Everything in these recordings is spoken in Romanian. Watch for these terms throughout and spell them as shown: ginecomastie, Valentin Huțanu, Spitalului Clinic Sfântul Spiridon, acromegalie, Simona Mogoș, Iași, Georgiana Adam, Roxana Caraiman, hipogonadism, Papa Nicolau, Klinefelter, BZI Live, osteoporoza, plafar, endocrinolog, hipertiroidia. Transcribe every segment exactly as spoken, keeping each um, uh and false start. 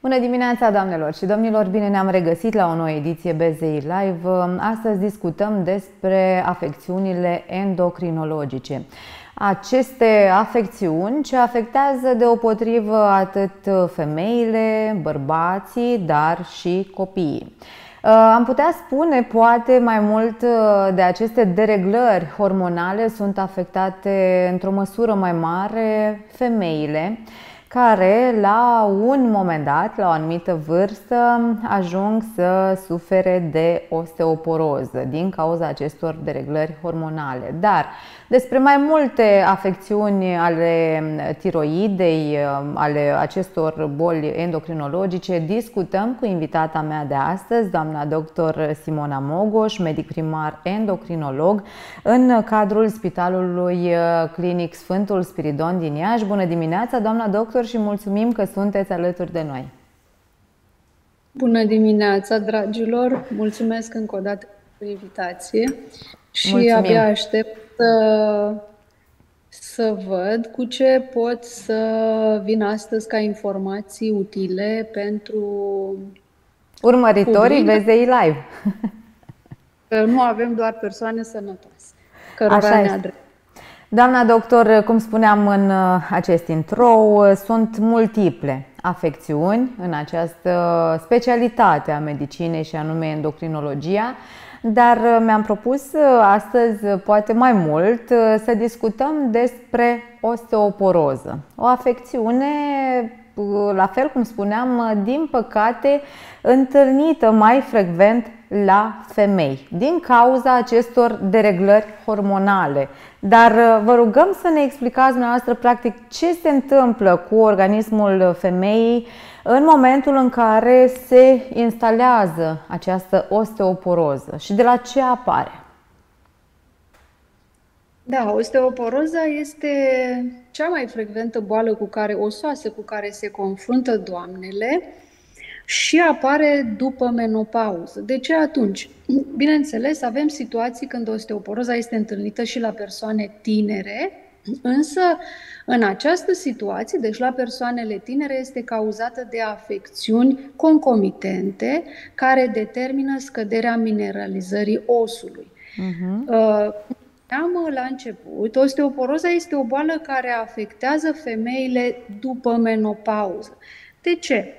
Bună dimineața, doamnelor și domnilor! Bine ne-am regăsit la o nouă ediție B Z I Live. Astăzi discutăm despre afecțiunile endocrinologice. Aceste afecțiuni ce afectează deopotrivă atât femeile, bărbații, dar și copiii. Am putea spune, poate, mai mult de aceste dereglări hormonale sunt afectate într-o măsură mai mare femeile, care la un moment dat, la o anumită vârstă, ajung să sufere de osteoporoză din cauza acestor dereglări hormonale. Dar despre mai multe afecțiuni ale tiroidei, ale acestor boli endocrinologice, discutăm cu invitata mea de astăzi, doamna doctor Simona Mogoș, medic primar endocrinolog în cadrul Spitalului Clinic Sfântul Spiridon din Iași. Bună dimineața, doamna doctor! Și mulțumim că sunteți alături de noi. Bună dimineața, dragilor! Mulțumesc încă o dată pentru invitație și mulțumim. Abia aștept să, să văd cu ce pot să vin astăzi ca informații utile pentru urmăritorii B Z I Live. Că nu avem doar persoane sănătoase, cărora ne adresăm. Doamna doctor, cum spuneam în acest intro, sunt multiple afecțiuni în această specialitate a medicinei și anume endocrinologia, dar mi-am propus astăzi, poate mai mult, să discutăm despre osteoporoză. O afecțiune, la fel cum spuneam, din păcate întâlnită mai frecvent la femei, din cauza acestor dereglări hormonale. Dar vă rugăm să ne explicați dumneavoastră practic ce se întâmplă cu organismul femeii în momentul în care se instalează această osteoporoză și de la ce apare. Da, osteoporoza este cea mai frecventă boală cu care, osoasă cu care se confruntă doamnele și apare după menopauză. De ce atunci? Bineînțeles, avem situații când osteoporoza este întâlnită și la persoane tinere, însă în această situație, deci la persoanele tinere, este cauzată de afecțiuni concomitente care determină scăderea mineralizării osului. Uh-huh. Uh, Am la început, osteoporoza este o boală care afectează femeile după menopauză. De ce?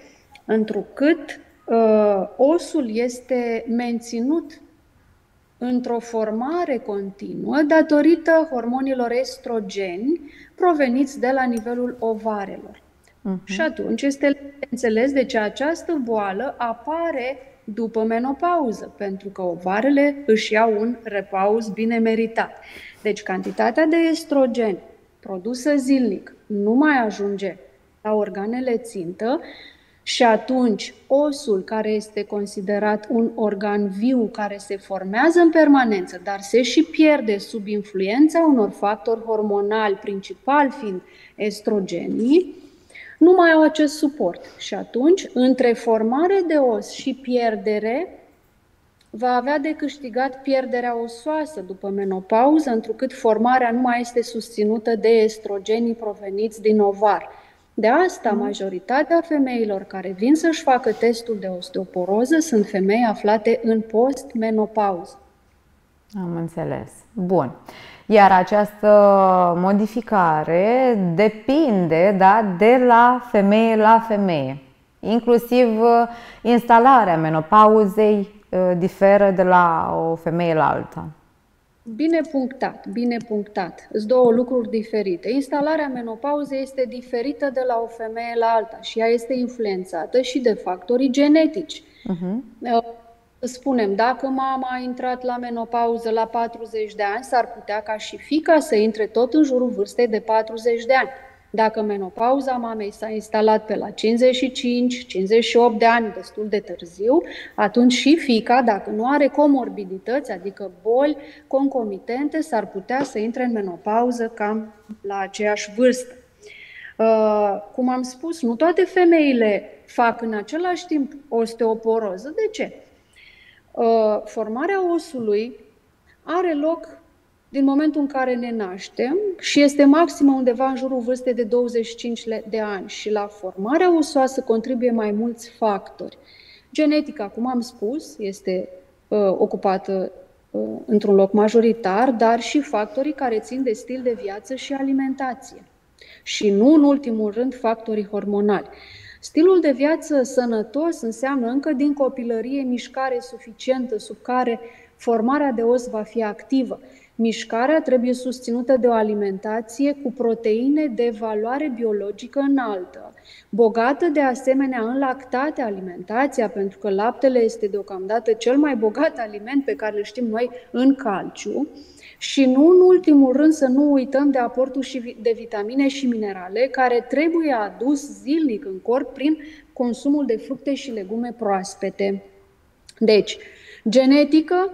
Întrucât uh, osul este menținut într-o formare continuă datorită hormonilor estrogeni proveniți de la nivelul ovarelor. Uh-huh. Și atunci este înțeles de ce această boală apare după menopauză, pentru că ovarele își iau un repaus bine meritat. Deci cantitatea de estrogen produsă zilnic nu mai ajunge la organele țintă și atunci osul, care este considerat un organ viu care se formează în permanență, dar se și pierde sub influența unor factori hormonali, principal fiind estrogenii, nu mai au acest suport și atunci, între formare de os și pierdere, va avea de câștigat pierderea osoasă după menopauză, întrucât formarea nu mai este susținută de estrogenii proveniți din ovar. De asta, majoritatea femeilor care vin să-și facă testul de osteoporoză sunt femei aflate în post-menopauză. Am înțeles. Bun. Iar această modificare depinde, da, de la femeie la femeie. Inclusiv instalarea menopauzei diferă de la o femeie la alta. Bine punctat, bine punctat. Sunt două lucruri diferite. Instalarea menopauzei este diferită de la o femeie la alta și ea este influențată și de factorii genetici. Uh-huh. Spunem, dacă mama a intrat la menopauză la patruzeci de ani, s-ar putea ca și fiica să intre tot în jurul vârstei de patruzeci de ani. Dacă menopauza mamei s-a instalat pe la cincizeci și cinci cincizeci și opt de ani, destul de târziu, atunci și fiica, dacă nu are comorbidități, adică boli concomitente, s-ar putea să intre în menopauză cam la aceeași vârstă. Cum am spus, nu toate femeile fac în același timp osteoporoză. De ce? Formarea osului are loc din momentul în care ne naștem și este maximă undeva în jurul vârstei de douăzeci și cinci de ani și la formarea osoasă contribuie mai mulți factori. Genetica, cum am spus, este uh, ocupată uh, într-un loc majoritar, dar și factorii care țin de stil de viață și alimentație. Și nu în ultimul rând factorii hormonali. Stilul de viață sănătos înseamnă încă din copilărie mișcare suficientă sub care formarea de os va fi activă. Mișcarea trebuie susținută de o alimentație cu proteine de valoare biologică înaltă, bogată de asemenea în lactate alimentația, pentru că laptele este deocamdată cel mai bogat aliment pe care îl știm noi în calciu. Și nu în ultimul rând să nu uităm de aportul de vitamine și minerale care trebuie adus zilnic în corp prin consumul de fructe și legume proaspete. Deci, genetică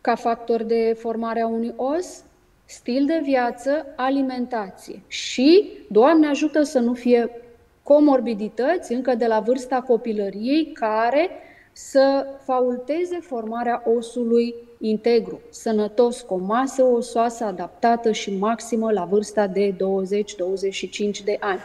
ca factor de formare a unui os, stil de viață, alimentație și, Doamne ajută să nu fie comorbidități încă de la vârsta copilăriei care să faculteze formarea osului integru, sănătos, cu o masă osoasă adaptată și maximă la vârsta de douăzeci douăzeci și cinci de ani.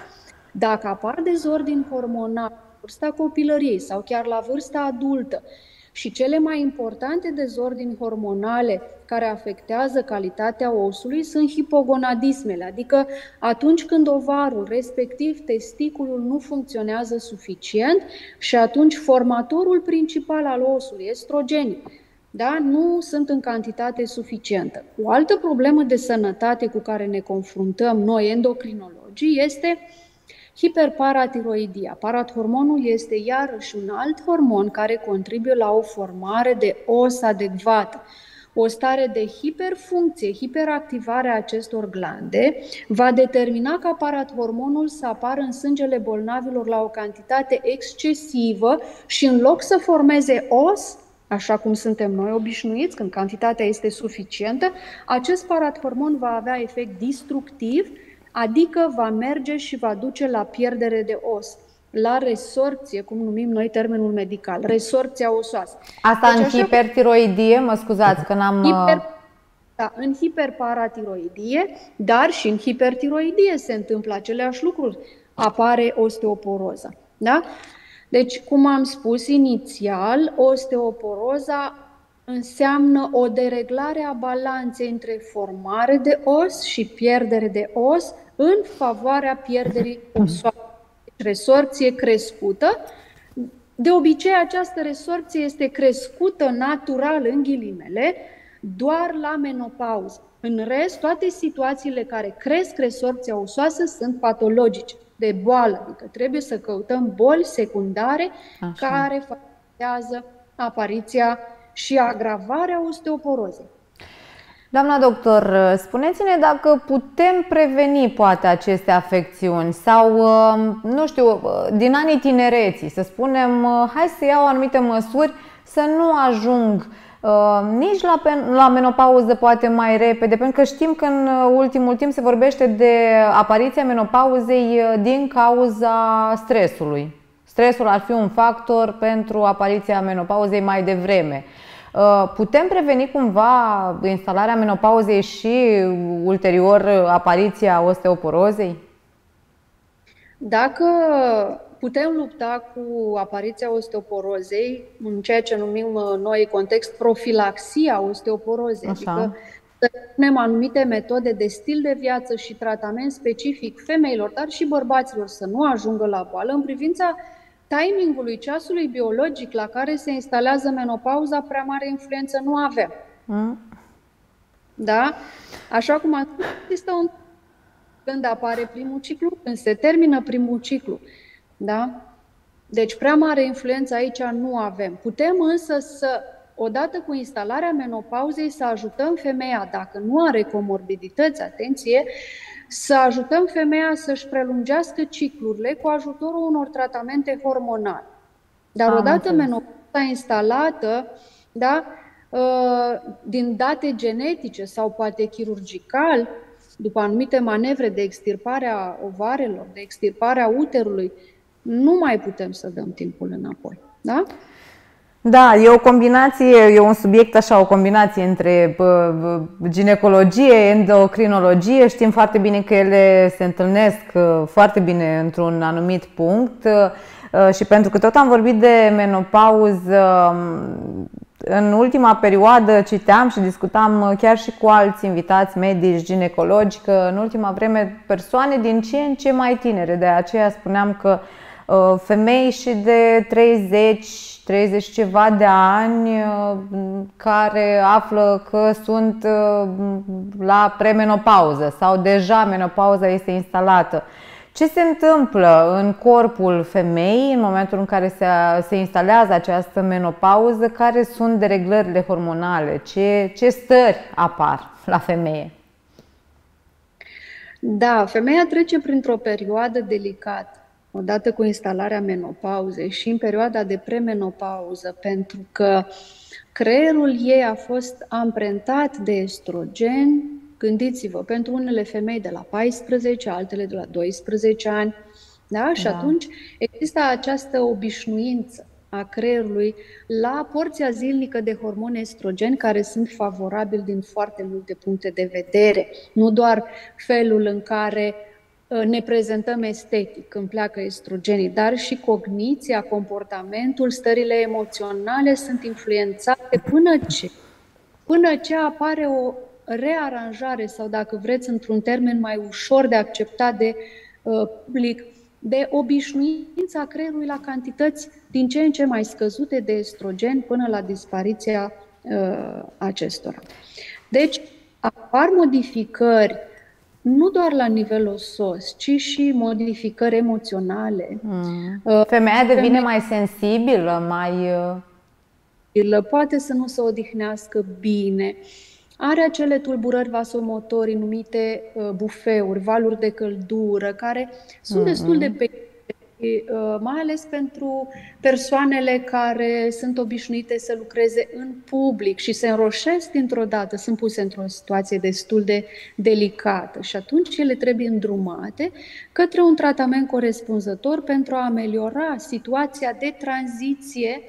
Dacă apar dezordini hormonali la vârsta copilăriei sau chiar la vârsta adultă și cele mai importante dezordini hormonale care afectează calitatea osului sunt hipogonadismele, adică atunci când ovarul, respectiv testiculul, nu funcționează suficient și atunci formatorul principal al osului, estrogenii, da, nu sunt în cantitate suficientă. O altă problemă de sănătate cu care ne confruntăm noi, endocrinologii, este hiperparatiroidia. Parathormonul este iarăși un alt hormon care contribuie la o formare de os adecvată. O stare de hiperfuncție, hiperactivare a acestor glande va determina ca parathormonul să apară în sângele bolnavilor la o cantitate excesivă și în loc să formeze os, așa cum suntem noi obișnuiți, când cantitatea este suficientă, acest parathormon va avea efect destructiv, adică va merge și va duce la pierdere de os, la resorpție, cum numim noi termenul medical, resorpția osoasă. Asta deci, în așa... hipertiroidie, mă scuzați că n-am... Hiper... Da, în hiperparatiroidie, dar și în hipertiroidie se întâmplă aceleași lucruri. Apare osteoporoza, da? Deci, cum am spus inițial, osteoporoza înseamnă o dereglare a balanței între formare de os și pierdere de os în favoarea pierderii osoase. Resorpție crescută. De obicei, această resorpție este crescută natural, în ghilimele, doar la menopauză. În rest, toate situațiile care cresc resorpția osoasă sunt patologice, de boală, adică trebuie să căutăm boli secundare Așa. care facilitează apariția și agravarea osteoporozei. Doamna doctor, spuneți-ne dacă putem preveni poate aceste afecțiuni sau, nu știu, din anii tinereții, să spunem, hai să iau anumite măsuri să nu ajung nici la, la menopauză poate mai repede, pentru că știm că în ultimul timp se vorbește de apariția menopauzei din cauza stresului. Stresul ar fi un factor pentru apariția menopauzei mai devreme. Putem preveni cumva instalarea menopauzei și ulterior apariția osteoporozei? Dacă putem lupta cu apariția osteoporozei, în ceea ce numim noi context profilaxia osteoporozei, Așa. adică să punem anumite metode de stil de viață și tratament specific femeilor, dar și bărbaților să nu ajungă la boală, în privința timingului ceasului biologic la care se instalează menopauza, prea mare influență nu avem. Mm. Da? Așa cum am spus, există un... când apare primul ciclu, când se termină primul ciclu. Da? Deci prea mare influență aici nu avem. Putem însă să, odată cu instalarea menopauzei, să ajutăm femeia, dacă nu are comorbidități, atenție, să ajutăm femeia să-și prelungească ciclurile cu ajutorul unor tratamente hormonale. Dar Am odată înțeles. menopauza instalată, da, din date genetice sau poate chirurgical, după anumite manevre de extirpare a ovarelor, de extirpare a uterului, nu mai putem să dăm timpul înapoi. Da? Da, e o combinație, e un subiect așa, o combinație între ginecologie, endocrinologie. Știm foarte bine că ele se întâlnesc foarte bine într-un anumit punct și pentru că tot am vorbit de menopauză, în ultima perioadă citeam și discutam chiar și cu alți invitați medici, ginecologi, că în ultima vreme persoane din ce în ce mai tinere, de aceea spuneam că femei și de treizeci, treizeci ceva de ani care află că sunt la premenopauză sau deja menopauza este instalată. Ce se întâmplă în corpul femeii în momentul în care se, se instalează această menopauză? Care sunt dereglările hormonale? Ce, ce stări apar la femeie? Da, femeia trece printr-o perioadă delicată odată cu instalarea menopauzei și în perioada de premenopauză, pentru că creierul ei a fost amprentat de estrogen. Gândiți-vă, pentru unele femei de la paisprezece, altele de la doisprezece ani, da? Și da. Atunci există această obișnuință a creierului la porția zilnică de hormoni estrogen, care sunt favorabili din foarte multe puncte de vedere, nu doar felul în care ne prezentăm estetic când pleacă estrogenii, dar și cogniția, comportamentul, stările emoționale sunt influențate până ce, până ce apare o rearanjare sau, dacă vreți, într-un termen mai ușor de acceptat de public, de obișnuința creierului la cantități din ce în ce mai scăzute de estrogen până la dispariția uh, acestora. Deci apar modificări nu doar la nivel osos, ci și modificări emoționale. Mm. Femeia devine Femeia... mai sensibilă, mai... Poate să nu se odihnească bine. Are acele tulburări vasomotorii numite bufeuri, valuri de căldură, care sunt mm-hmm. destul de periodice, mai ales pentru persoanele care sunt obișnuite să lucreze în public și se înroșesc dintr-o dată, sunt puse într-o situație destul de delicată și atunci ele trebuie îndrumate către un tratament corespunzător pentru a ameliora situația de tranziție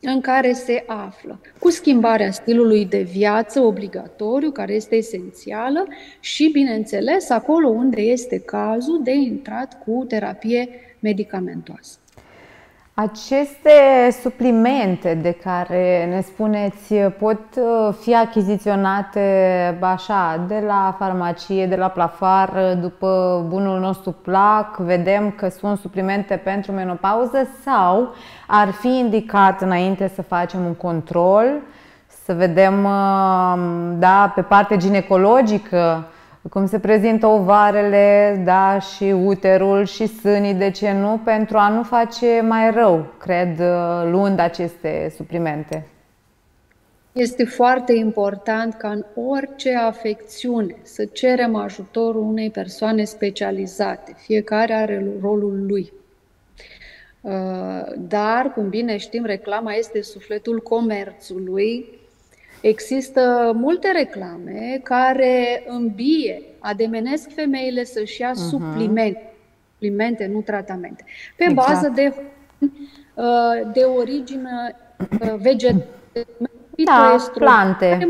în care se află, cu schimbarea stilului de viață obligatoriu, care este esențială, și, bineînțeles, acolo unde este cazul de intrat cu terapie medicamentoasă. Aceste suplimente de care ne spuneți pot fi achiziționate așa, de la farmacie, de la plafar, după bunul nostru plac, vedem că sunt suplimente pentru menopauză, sau ar fi indicat înainte să facem un control, să vedem, da, pe parte ginecologică, cum se prezintă ovarele, da, și uterul și sânii, de ce nu, pentru a nu face mai rău, cred, luând aceste suplimente? Este foarte important ca în orice afecțiune să cerem ajutorul unei persoane specializate. Fiecare are rolul lui. Dar, cum bine știm, reclama este sufletul comerțului. Există multe reclame care îmbie, ademenesc femeile să-și ia uh-huh. suplimente, suplimente, nu tratamente, pe exact. bază de, de origine vegetală, da, plante, care,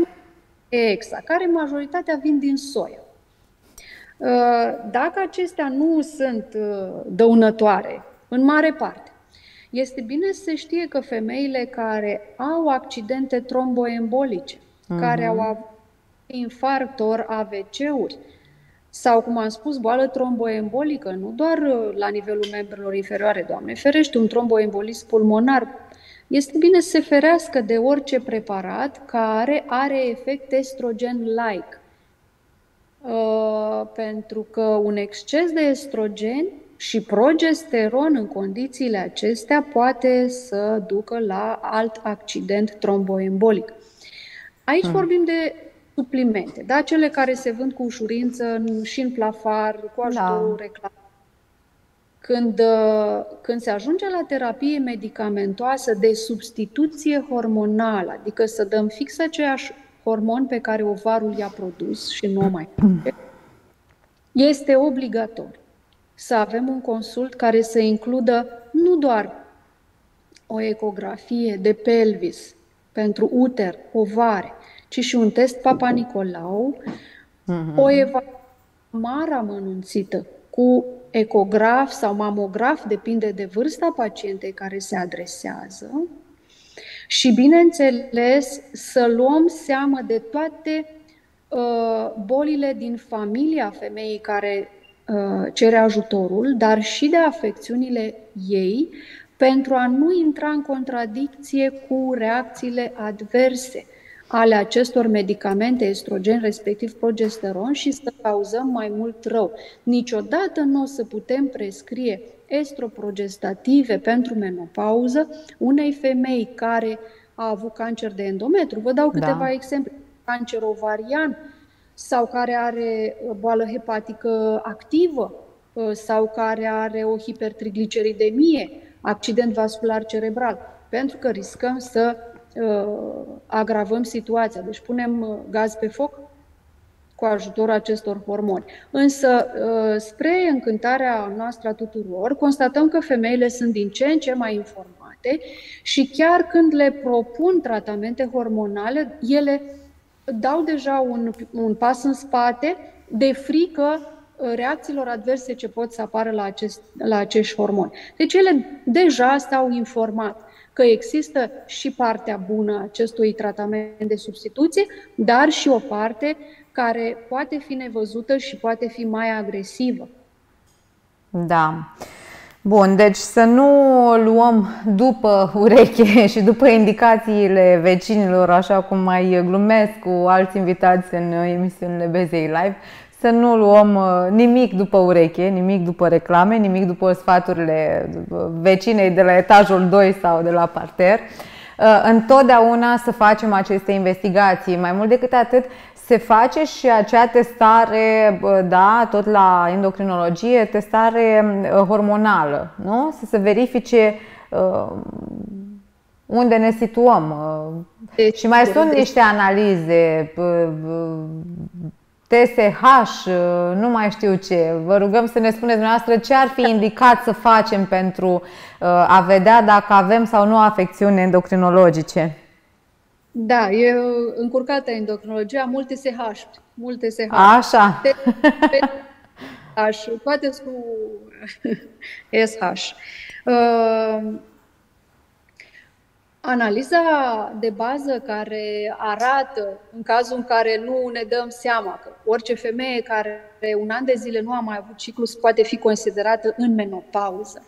exact, care majoritatea vin din soia. Dacă acestea nu sunt dăunătoare, în mare parte, este bine să știe că femeile care au accidente tromboembolice, uh-huh. care au avut infarct, ori A V C-uri, sau, cum am spus, boală tromboembolică, nu doar la nivelul membrelor inferioare, Doamne ferește, un tromboembolism pulmonar, este bine să se ferească de orice preparat care are efect estrogen-like. Uh, pentru că un exces de estrogen și progesteron în condițiile acestea poate să ducă la alt accident tromboembolic. Aici hmm. vorbim de suplimente, da? Cele care se vând cu ușurință și în plafar, cu ajutorul da. reclamei. Când, când se ajunge la terapie medicamentoasă de substituție hormonală, adică să dăm fix aceeași hormon pe care ovarul i-a produs și nu o mai face, este obligatoriu să avem un consult care să includă nu doar o ecografie de pelvis pentru uter, ovari, ci și un test Papa Nicolau, uh-huh. o evaluare mare amănunțită cu ecograf sau mamograf, depinde de vârsta pacientei care se adresează, și, bineînțeles, să luăm seamă de toate uh, bolile din familia femeii care uh, cere ajutorul, dar și de afecțiunile ei, pentru a nu intra în contradicție cu reacțiile adverse ale acestor medicamente, estrogen, respectiv progesteron, și să cauzăm mai mult rău. Niciodată nu o să putem prescrie estroprogestative pentru menopauză unei femei care a avut cancer de endometru. Vă dau câteva da. exemple. Cancer ovarian, sau care are boală hepatică activă, sau care are o hipertrigliceridemie, accident vascular cerebral, pentru că riscăm să uh, agravăm situația. Deci punem gaz pe foc cu ajutorul acestor hormoni. Însă, uh, spre încântarea noastră a tuturor, constatăm că femeile sunt din ce în ce mai informate și chiar când le propun tratamente hormonale, ele dau deja un, un pas în spate de frică reacțiilor adverse ce pot să apară la, acest, la acești hormoni. Deci ele deja s-au informat că există și partea bună a acestui tratament de substituție, dar și o parte care poate fi nevăzută și poate fi mai agresivă. Da. Bun, deci să nu luăm după ureche și după indicațiile vecinilor, așa cum mai glumesc cu alți invitați în emisiunile B Z I Live, să nu luăm nimic după ureche, nimic după reclame, nimic după sfaturile vecinei de la etajul doi sau de la parter. Întotdeauna să facem aceste investigații. Mai mult decât atât, se face și acea testare, da, tot la endocrinologie, testare hormonală, nu? Să se verifice unde ne situăm. Deci, și mai sunt niște analize, T S H, nu mai știu ce. Vă rugăm să ne spuneți dumneavoastră ce ar fi indicat să facem pentru a vedea dacă avem sau nu afecțiuni endocrinologice. Da, e încurcată endocrinologia, multe S H. Multe S H. Așa. T S H, poate cu S H. Analiza de bază care arată, în cazul în care nu ne dăm seama că orice femeie care un an de zile nu a mai avut ciclus poate fi considerată în menopauză.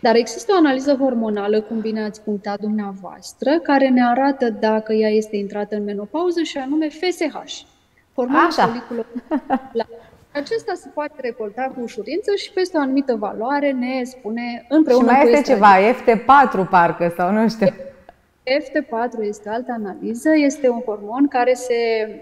Dar există o analiză hormonală, cum bine ați punctat dumneavoastră, care ne arată dacă ea este intrată în menopauză, și anume F S H, hormonul folicular. Acesta se poate recolta cu ușurință și peste o anumită valoare ne spune împreună. Și mai este ceva, F T patru parcă, sau nu știu. F T patru este altă analiză, este un hormon care se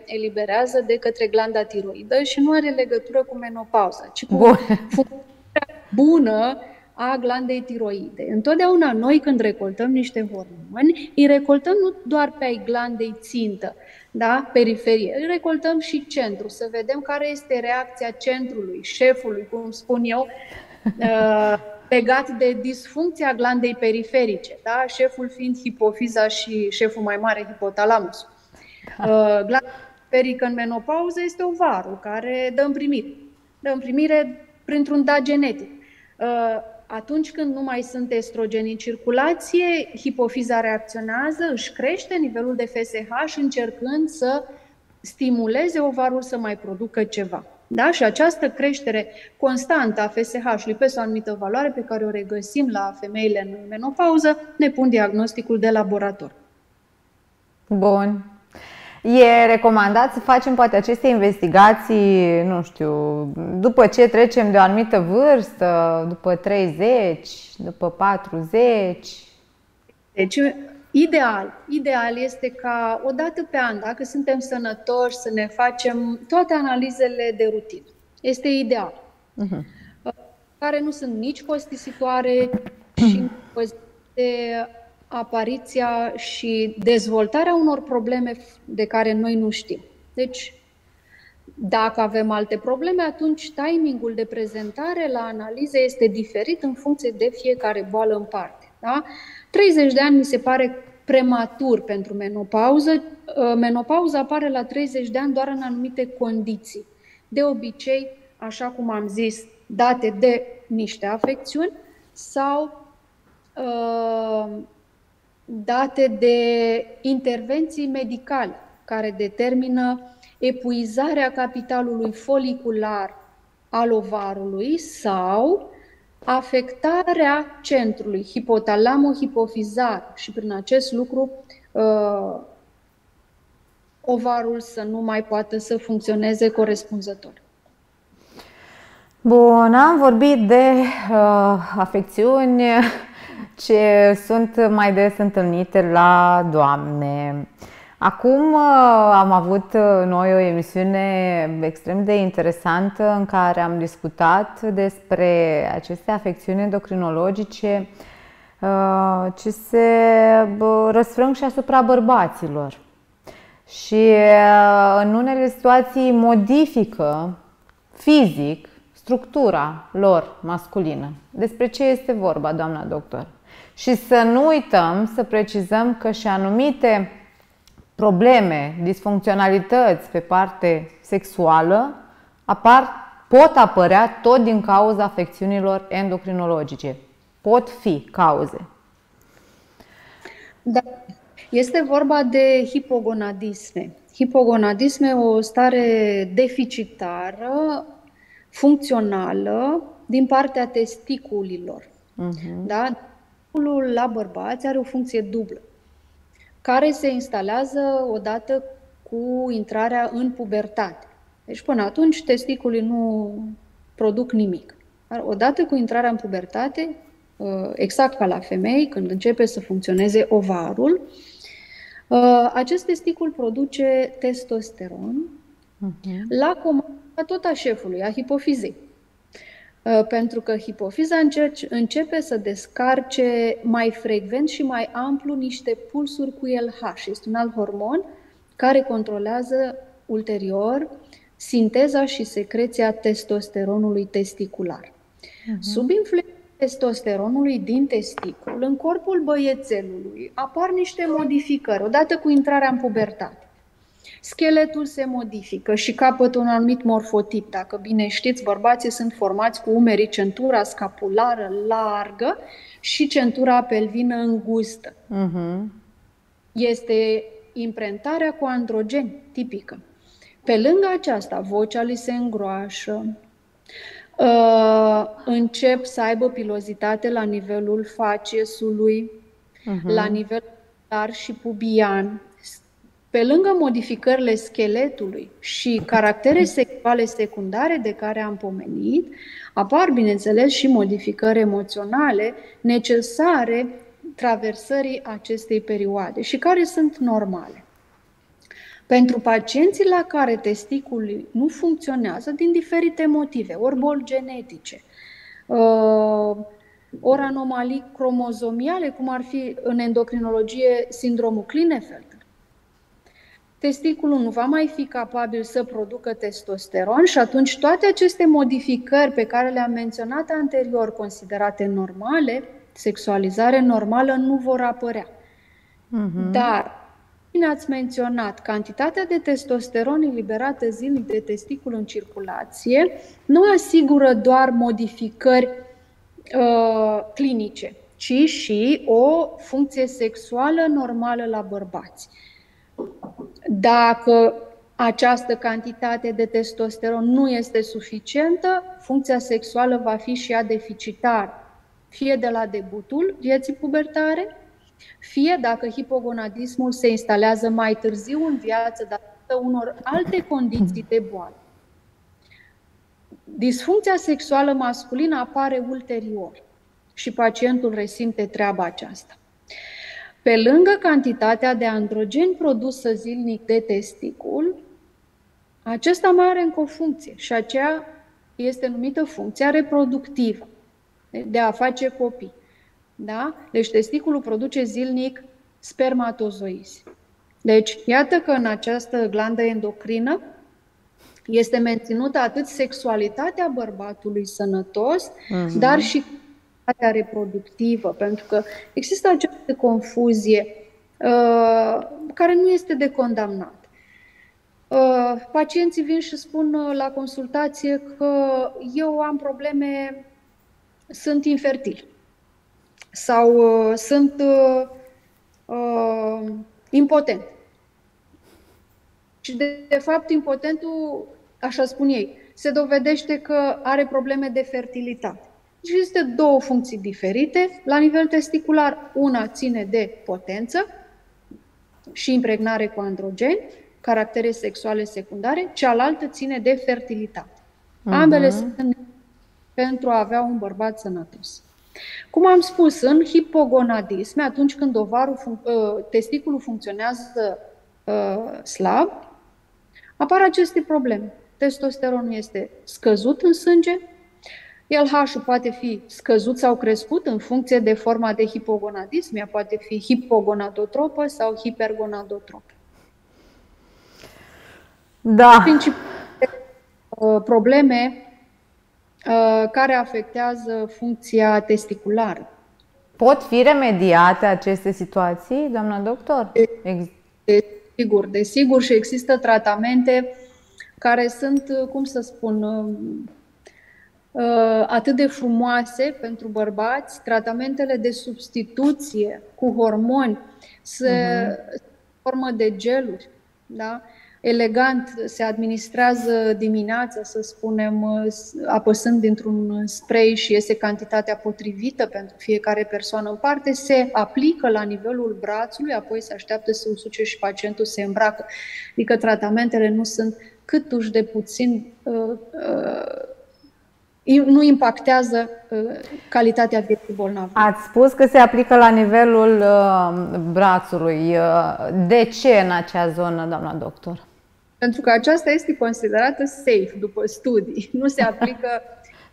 eliberează de către glanda tiroidă și nu are legătură cu menopauza, ci cu Bun. funcția bună a glandei tiroide. Întotdeauna noi, când recoltăm niște hormoni, îi recoltăm nu doar pe ai glandei țintă, da, periferie, îi recoltăm și centru, să vedem care este reacția centrului, șefului, cum spun eu, legat de disfuncția glandei periferice, da, șeful fiind hipofiza și șeful mai mare, hipotalamus. Glanda periferică în menopauză este ovarul care dă împrimire, dă împrimire printr-un dat genetic. Atunci când nu mai sunt estrogeni în circulație, hipofiza reacționează, își crește nivelul de F S H încercând să stimuleze ovarul să mai producă ceva. Da? Și această creștere constantă a F S H-ului peste o anumită valoare pe care o regăsim la femeile în menopauză ne pun diagnosticul de laborator. Bun. E recomandat să facem poate aceste investigații, nu știu, după ce trecem de o anumită vârstă, după treizeci, după patruzeci. Deci, ideal, ideal este ca o dată pe an, dacă suntem sănătoși, să ne facem toate analizele de rutină. Este ideal. Uh-huh. Care nu sunt nici costisitoare și de apariția și dezvoltarea unor probleme de care noi nu știm. Deci, dacă avem alte probleme, atunci timingul de prezentare la analize este diferit în funcție de fiecare boală în parte. Da? treizeci de ani mi se pare prematur pentru menopauză. Menopauza apare la treizeci de ani doar în anumite condiții. De obicei, așa cum am zis, date de niște afecțiuni sau uh, date de intervenții medicale care determină epuizarea capitalului folicular al ovarului sau afectarea centrului hipotalamo-hipofizar și prin acest lucru uh, ovarul să nu mai poată să funcționeze corespunzător. Bun, am vorbit de uh, afecțiuni ce sunt mai des întâlnite la doamne. Acum uh, am avut noi o emisiune extrem de interesantă în care am discutat despre aceste afecțiuni endocrinologice uh, ce se răsfrâng și asupra bărbaților și uh, în unele situații modifică fizic structura lor masculină. Despre ce este vorba, doamna doctor? Și să nu uităm să precizăm că și anumite probleme, disfuncționalități pe parte sexuală apar, pot apărea tot din cauza afecțiunilor endocrinologice. Pot fi cauze. Da. Este vorba de hipogonadisme. Hipogonadisme e o stare deficitară funcțională din partea testiculilor. Uh-huh. Da? Testiculul la bărbați are o funcție dublă, care se instalează odată cu intrarea în pubertate. Deci până atunci testiculii nu produc nimic. Dar odată cu intrarea în pubertate, exact ca la femei, când începe să funcționeze ovarul, acest testicul produce testosteron, uh-huh, la comandă tot a șefului, a hipofizei. Pentru că hipofiza începe să descarce mai frecvent și mai amplu niște pulsuri cu L H. Este un alt hormon care controlează ulterior sinteza și secreția testosteronului testicular. Uh-huh. Sub influența testosteronului din testicul, în corpul băiețelului apar niște modificări odată cu intrarea în pubertate. Scheletul se modifică și capătă un anumit morfotip. Dacă bine știți, bărbații sunt formați cu umerii, centura scapulară largă și centura pelvină îngustă. Uh-huh. Este imprentarea cu androgeni tipică. Pe lângă aceasta, vocea li se îngroașă, uh, încep să aibă pilozitate la nivelul faciesului, uh-huh, la nivelul lar și pubian. Pe lângă modificările scheletului și caractere sexuale secundare de care am pomenit, apar, bineînțeles, și modificări emoționale necesare traversării acestei perioade și care sunt normale. Pentru pacienții la care testiculul nu funcționează din diferite motive, ori boli genetice, ori anomalii cromozomiale, cum ar fi în endocrinologie sindromul Klinefelter, testiculul nu va mai fi capabil să producă testosteron și atunci toate aceste modificări pe care le-am menționat anterior, considerate normale, sexualizare normală, nu vor apărea. Uh-huh. Dar, bine ați menționat, cantitatea de testosteron eliberată zilnic de testicul în circulație nu asigură doar modificări uh, clinice, ci și o funcție sexuală normală la bărbați. Dacă această cantitate de testosteron nu este suficientă, funcția sexuală va fi și ea deficitară, fie de la debutul vieții pubertare, fie dacă hipogonadismul se instalează mai târziu în viață datorită unor alte condiții de boală. Disfuncția sexuală masculină apare ulterior și pacientul resimte treaba aceasta. Pe lângă cantitatea de androgen produsă zilnic de testicul, acesta mai are încă o funcție și aceea este numită funcția reproductivă, de a face copii. Da? Deci testiculul produce zilnic spermatozoizi. Deci iată că în această glandă endocrină este menținută atât sexualitatea bărbatului sănătos, uh-huh, dar și sănătatea reproductivă, pentru că există această confuzie uh, care nu este de condamnat. Uh, pacienții vin și spun uh, la consultație că eu am probleme, sunt infertil sau uh, sunt uh, uh, impotent. Și de, de fapt impotentul, așa spun ei, se dovedește că are probleme de fertilitate. Deci există două funcții diferite. La nivel testicular, una ține de potență și impregnare cu androgeni, caractere sexuale secundare, cealaltă ține de fertilitate. Uh-huh. Ambele sunt pentru a avea un bărbat sănătos. Cum am spus, în hipogonadism, atunci când ovarul func- testiculul funcționează uh, slab, apar aceste probleme. Testosteronul este scăzut în sânge, L H-ul poate fi scăzut sau crescut în funcție de forma de hipogonadism, ea poate fi hipogonadotropă sau hipergonadotropă. Da. Principalele probleme care afectează funcția testiculară. Pot fi remediate aceste situații, doamna doctor? Desigur, desigur, și există tratamente care sunt, cum să spun, atât de frumoase pentru bărbați, tratamentele de substituție cu hormoni, se uh-huh. formă de geluri, da? Elegant, se administrează dimineața, să spunem, apăsând dintr-un spray și iese cantitatea potrivită pentru fiecare persoană în parte, se aplică la nivelul brațului, apoi se așteaptă să usuce și pacientul se îmbracă. Adică tratamentele nu sunt câtuși de puțin, uh, uh, nu impactează uh, calitatea vieții bolnavului. Ați spus că se aplică la nivelul uh, brațului. De ce în acea zonă, doamna doctor? Pentru că aceasta este considerată safe după studii. Nu se aplică,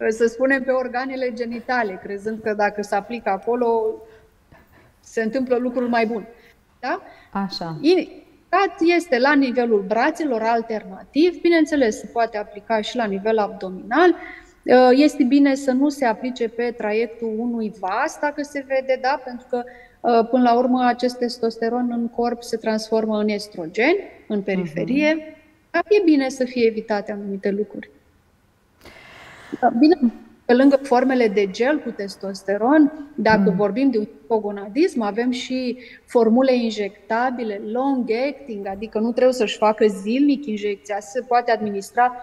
să spunem, pe organele genitale, crezând că dacă se aplică acolo se întâmplă lucruri mai bune. Da? Așa. In- Este la nivelul brațelor alternativ, bineînțeles se poate aplica și la nivel abdominal. Este bine să nu se aplice pe traiectul unui vas, dacă se vede, da? Pentru că până la urmă acest testosteron în corp se transformă în estrogen, în periferie. Uh-huh. Dar e bine să fie evitate anumite lucruri. Bine, pe lângă formele de gel cu testosteron, dacă mm. vorbim de un hipogonadism, avem și formule injectabile, long-acting, adică nu trebuie să-și facă zilnic injecția, se poate administra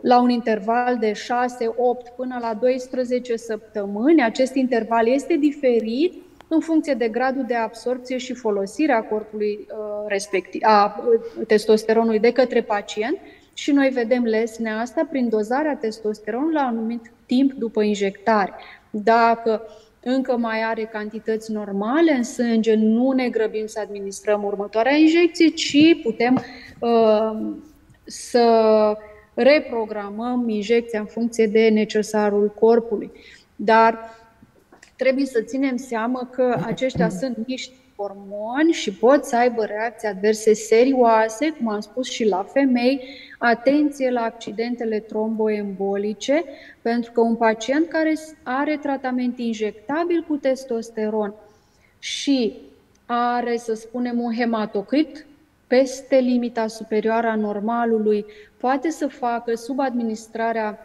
la un interval de șase, opt până la doisprezece săptămâni. Acest interval este diferit în funcție de gradul de absorpție și folosire a corpului respectiv, a testosteronului de către pacient. Și noi vedem lesnea asta prin dozarea testosteronului la anumit timp după injectare. Dacă încă mai are cantități normale în sânge, nu ne grăbim să administrăm următoarea injecție, ci putem uh, să reprogramăm injecția în funcție de necesarul corpului. Dar trebuie să ținem seama că aceștia sunt niște hormoni și pot să aibă reacții adverse serioase, cum am spus, și la femei. Atenție la accidentele tromboembolice, pentru că un pacient care are tratament injectabil cu testosteron și are, să spunem, un hematocrit peste limita superioară a normalului, poate să facă sub administrarea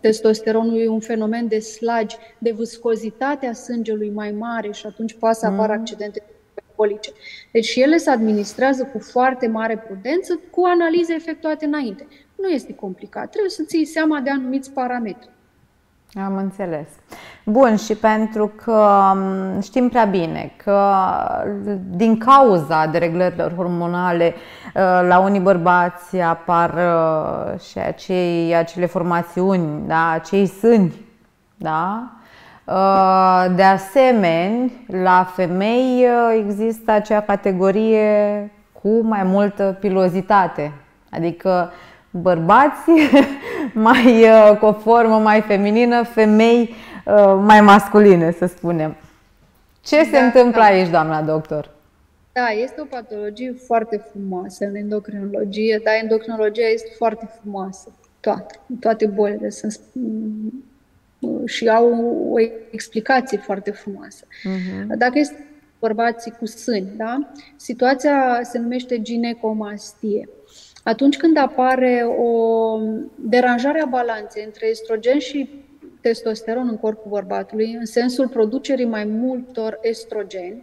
testosteronul e un fenomen de slagi, de viscozitatea sângelui mai mare și atunci poate să apară accidente embolice. Deci ele se administrează cu foarte mare prudență, cu analize efectuate înainte. Nu este complicat, trebuie să ții seama de anumiți parametri. Am înțeles. Bun, și pentru că știm prea bine că din cauza dereglărilor hormonale la unii bărbați apar și acei, acele formațiuni, da? Acei sâni, da? De asemenea, la femei există acea categorie cu mai multă pilozitate, adică bărbați mai cu o formă mai feminină, femei mai masculine, să spunem. Ce se da, întâmplă da. aici, doamna doctor? Da, este o patologie foarte frumoasă în endocrinologie, dar endocrinologia este foarte frumoasă. Toate, toate bolile sunt și au o explicație foarte frumoasă. Uh-huh. Dacă este bărbații cu sâni, da? Situația se numește ginecomastie. Atunci când apare o deranjare a balanței între estrogen și testosteron în corpul bărbatului, în sensul producerii mai multor estrogeni,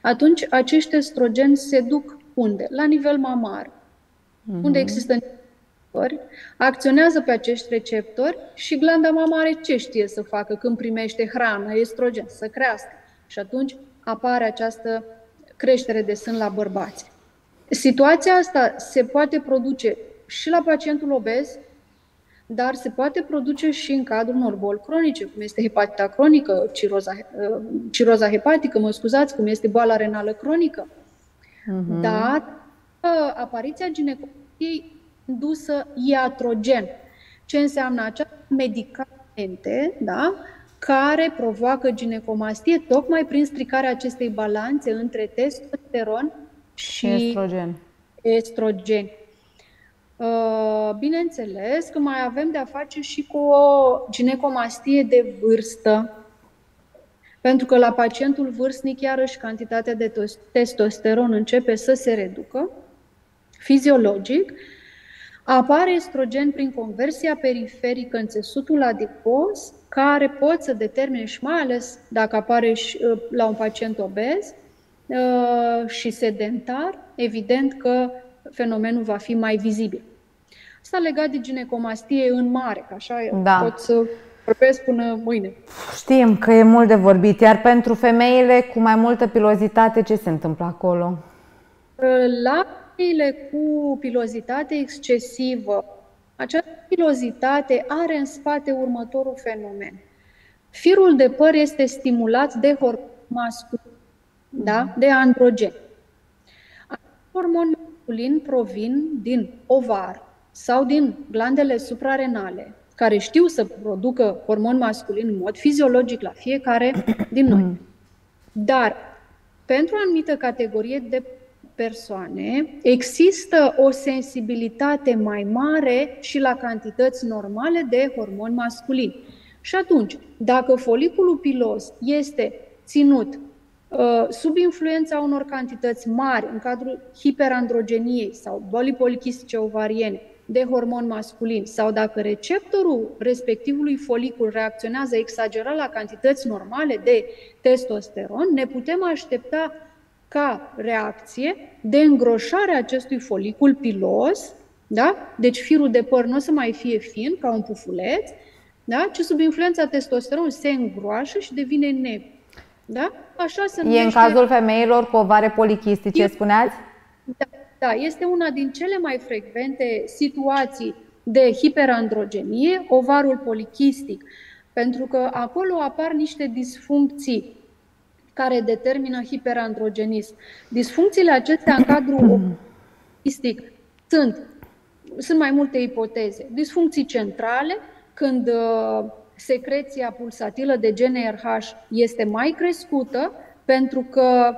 atunci acești estrogeni se duc unde? La nivel mamar, mm-hmm. unde există receptori, acționează pe acești receptori și glanda mamară ce știe să facă când primește hrană, estrogen? Să crească. Și atunci apare această creștere de sân la bărbați. Situația asta se poate produce și la pacientul obez, dar se poate produce și în cadrul unor boli cronice, cum este hepatita cronică, ciroza, ciroza hepatică, mă scuzați, cum este boala renală cronică. Uh-huh. Dar apariția ginecomastiei dusă iatrogen. Ce înseamnă aceasta? Medicamente, da? Care provoacă ginecomastie tocmai prin stricarea acestei balanțe între testosteron și estrogen. estrogen. Bineînțeles că mai avem de-a face și cu o ginecomastie de vârstă, pentru că la pacientul vârstnic, iarăși, cantitatea de testosteron începe să se reducă, fiziologic, apare estrogen prin conversia periferică în țesutul adipos, care pot să determine, și mai ales dacă apare la un pacient obez și sedentar, evident că fenomenul va fi mai vizibil. Asta legat de ginecomastie în mare, că așa da. Pot să vorbesc până mâine. Știm că e mult de vorbit, iar pentru femeile cu mai multă pilozitate, ce se întâmplă acolo? La femeile cu pilozitate excesivă, această pilozitate are în spate următorul fenomen. Firul de păr este stimulat de hormon masculin, da? De androgen. Hormonul masculin provin din ovar sau din glandele suprarenale, care știu să producă hormon masculin în mod fiziologic la fiecare din noi. Dar pentru o anumită categorie de persoane există o sensibilitate mai mare și la cantități normale de hormon masculin. Și atunci, dacă foliculul pilos este ținut sub influența unor cantități mari în cadrul hiperandrogeniei sau bolii polichistice ovariene de hormon masculin, sau dacă receptorul respectivului folicul reacționează exagerat la cantități normale de testosteron, ne putem aștepta ca reacție de îngroșare a acestui folicul pilos, da? Deci firul de păr nu o să mai fie fin ca un pufuleț, da? Ci sub influența testosteronului se îngroașă și devine negru. Da? Așa se numește. E în cazul femeilor cu ovare polichistice, spuneați? Da, da, este una din cele mai frecvente situații de hiperandrogenie, ovarul polichistic, pentru că acolo apar niște disfuncții care determină hiperandrogenism. Disfuncțiile acestea în cadrul polichistic sunt, sunt mai multe ipoteze. Disfuncții centrale, când secreția pulsatilă de G N R H este mai crescută pentru că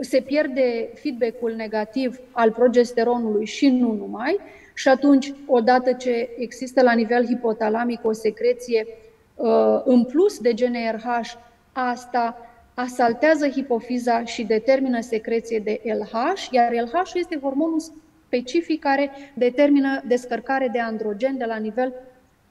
se pierde feedback-ul negativ al progesteronului și nu numai, și atunci, odată ce există la nivel hipotalamic o secreție în plus de G N R H, asta asaltează hipofiza și determină secreție de L H, iar L H este hormonul specific care determină descărcare de androgen de la nivel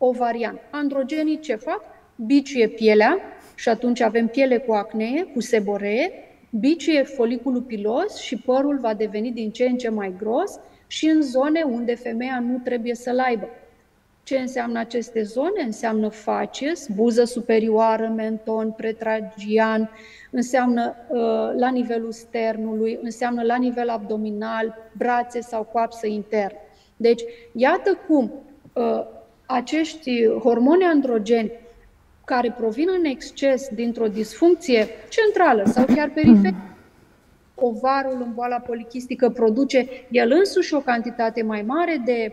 ovarian. Androgenii ce fac? Biciuie pielea și atunci avem piele cu acne, cu seboree, biciuie foliculul pilos și părul va deveni din ce în ce mai gros și în zone unde femeia nu trebuie să-l aibă. Ce înseamnă aceste zone? Înseamnă facies, buză superioară, menton, pretragian, înseamnă uh, la nivelul sternului, înseamnă la nivel abdominal, brațe sau coapsă internă. Deci, iată cum uh, acești hormoni androgeni care provin în exces dintr-o disfuncție centrală sau chiar periferică, ovarul în boala polichistică produce el însuși o cantitate mai mare de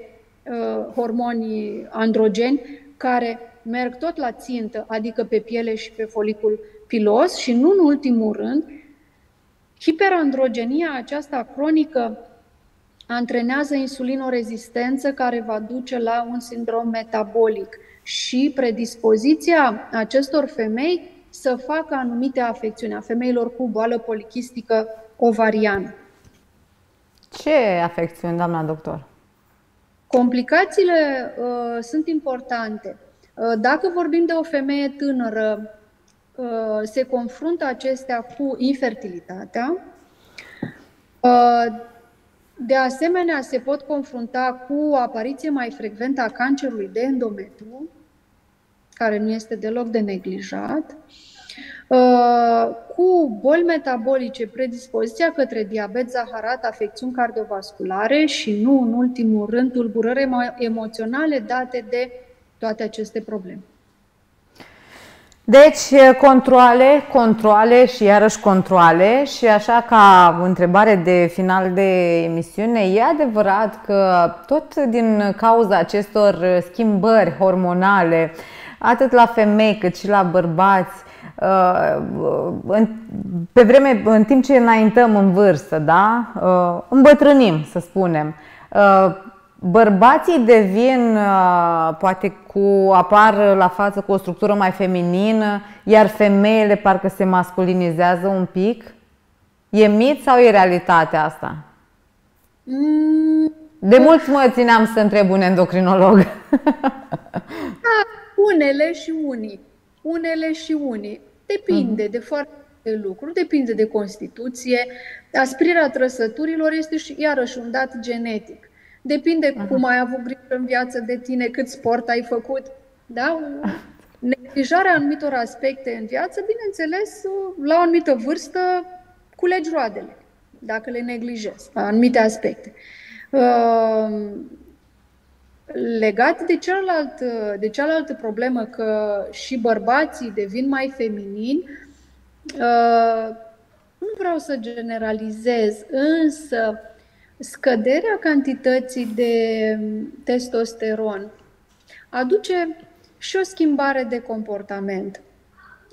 uh, hormoni androgeni care merg tot la țintă, adică pe piele și pe folicul pilos și nu în ultimul rând, hiperandrogenia aceasta cronică antrenează insulinorezistență care va duce la un sindrom metabolic și predispoziția acestor femei să facă anumite afecțiuni, a femeilor cu boală polichistică ovariană. Ce afecțiuni, doamna doctor? Complicațiile uh, sunt importante. Dacă vorbim de o femeie tânără, se confruntă acestea cu infertilitatea. De asemenea, se pot confrunta cu apariție mai frecventă a cancerului de endometriu, care nu este deloc de neglijat, cu boli metabolice, predispoziția către diabet zaharat, afecțiuni cardiovasculare și, nu în ultimul rând, tulburări emoționale date de toate aceste probleme. Deci, controale, controale și iarăși controale. Și așa, ca întrebare de final de emisiune, e adevărat că tot din cauza acestor schimbări hormonale, atât la femei cât și la bărbați, pe vreme, în timp ce înaintăm în vârstă, da? Îmbătrânim, să spunem. Bărbații devin, poate cu apar la față cu o structură mai feminină, iar femeile parcă se masculinizează un pic? E mit sau e realitatea asta? De mult mă țineam să întreb un endocrinolog. Da, unele și unii. Unele și unii. Depinde de foarte multe lucruri, depinde de constituție. Asprirea trăsăturilor este și iarăși un dat genetic. Depinde cum ai avut grijă în viață de tine, cât sport ai făcut. Da? Neglijarea anumitor aspecte în viață, bineînțeles, la o anumită vârstă culegi roadele, dacă le neglijezi, anumite aspecte. Uh, legat de, celălalt, de cealaltă problemă, că și bărbații devin mai feminini, uh, nu vreau să generalizez, însă scăderea cantității de testosteron aduce și o schimbare de comportament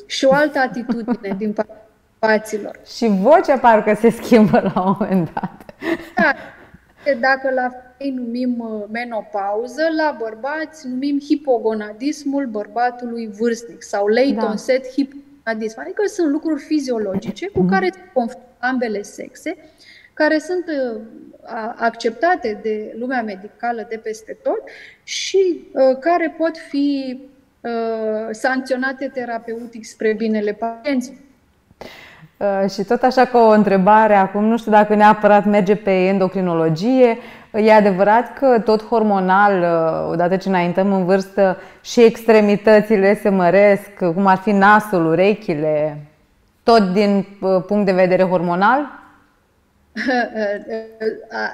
și o altă atitudine din partea bărbaților. Și vocea parcă se schimbă la un moment dat. Da, dacă la femei numim menopauză, la bărbați numim hipogonadismul bărbatului vârstnic sau late da. onset hipogonadism. Adică sunt lucruri fiziologice cu care se confruntă ambele sexe, care sunt acceptate de lumea medicală de peste tot și care pot fi sancționate terapeutic spre binele pacienților. Și tot așa cu o întrebare acum, nu știu dacă neapărat merge pe endocrinologie, e adevărat că tot hormonal, odată ce înaintăm în vârstă, și extremitățile se măresc, cum ar fi nasul, urechile, tot din punct de vedere hormonal?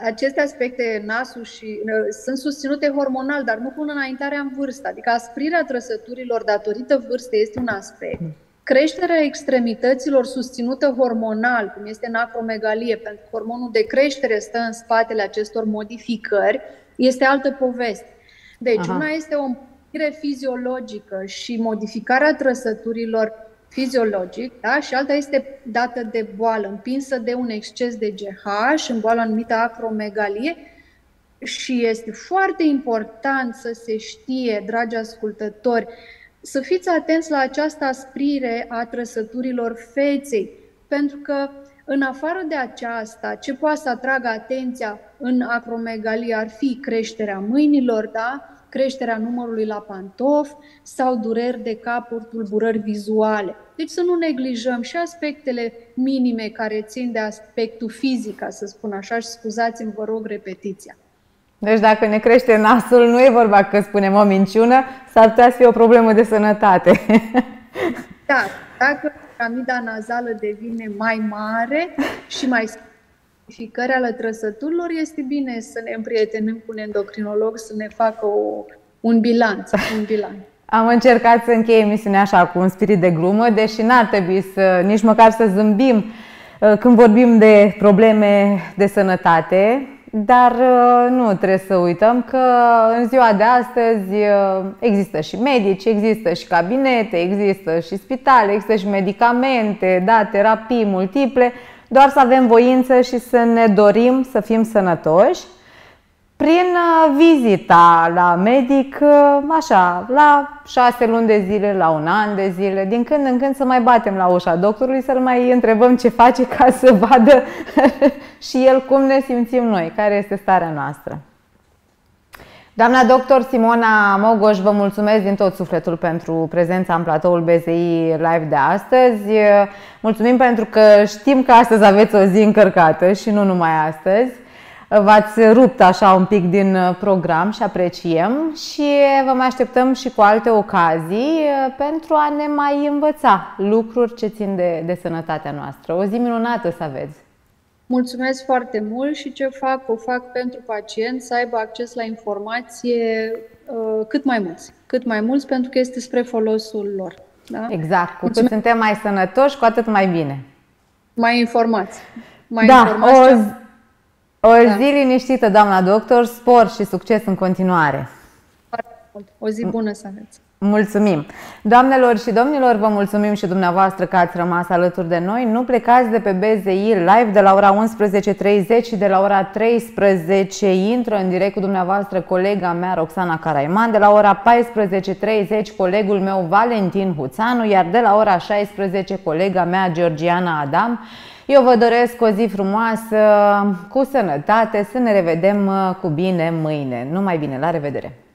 Aceste aspecte, nasul și, sunt susținute hormonal, dar nu până înaintarea în vârstă. Adică asprirea trăsăturilor datorită vârstei este un aspect. Creșterea extremităților susținută hormonal, cum este acromegalie, pentru că hormonul de creștere stă în spatele acestor modificări, este altă poveste. Deci Aha. una este o împlinire fiziologică și modificarea trăsăturilor fiziologic, da? Și alta este dată de boală, împinsă de un exces de G H, în boală anumită acromegalie. Și este foarte important să se știe, dragi ascultători, să fiți atenți la această asprire a trăsăturilor feței, pentru că în afară de aceasta, ce poate să atragă atenția în acromegalie ar fi creșterea mâinilor, da? Creșterea numărului la pantof sau dureri de cap, tulburări vizuale. Deci să nu neglijăm și aspectele minime care țin de aspectul fizic, ca să spun așa, și scuzați-mi, vă rog, repetiția. Deci dacă ne crește nasul, nu e vorba că spunem o minciună, s-ar putea să fie o problemă de sănătate. Da, dacă piramida nazală devine mai mare și mai modificarea la trăsăturilor, este bine să ne împrietenim cu un endocrinolog să ne facă o, un bilanț. Un bilanț. Am încercat să închei emisiunea așa, cu un spirit de glumă, deși n-ar trebui să, nici măcar să zâmbim când vorbim de probleme de sănătate, dar nu trebuie să uităm că în ziua de astăzi există și medici, există și cabinete, există și spitale, există și medicamente, da, terapii multiple. Doar să avem voință și să ne dorim să fim sănătoși. Prin vizita la medic, așa, la șase luni de zile, la un an de zile, din când în când să mai batem la ușa doctorului, să-l mai întrebăm ce face ca să vadă și el cum ne simțim noi, care este starea noastră. Doamna doctor Simona Mogoș, vă mulțumesc din tot sufletul pentru prezența în platoul B Z I Live de astăzi. Mulțumim pentru că știm că astăzi aveți o zi încărcată și nu numai astăzi. V-ați rupt așa un pic din program și apreciem și vă mai așteptăm și cu alte ocazii pentru a ne mai învăța lucruri ce țin de, de sănătatea noastră. O zi minunată să aveți! Mulțumesc foarte mult și ce fac, o fac pentru pacienți să aibă acces la informație cât mai mulți, cât mai mulți pentru că este spre folosul lor. Da? Exact, cu cât suntem mai sănătoși, cu atât mai bine. Mai informați. Mai da, informați o zi... O zi da. liniștită, doamna doctor, spor și succes în continuare! O zi bună să aveți! Mulțumim! Doamnelor și domnilor, vă mulțumim și dumneavoastră că ați rămas alături de noi. Nu plecați de pe B Z I Live de la ora unsprezece și treizeci și de la ora treisprezece intră în direct cu dumneavoastră colega mea, Roxana Caraiman, de la ora paisprezece și treizeci colegul meu, Valentin Huțanu, iar de la ora șaisprezece colega mea, Georgiana Adam. Eu vă doresc o zi frumoasă, cu sănătate, să ne revedem cu bine mâine. Numai bine, la revedere!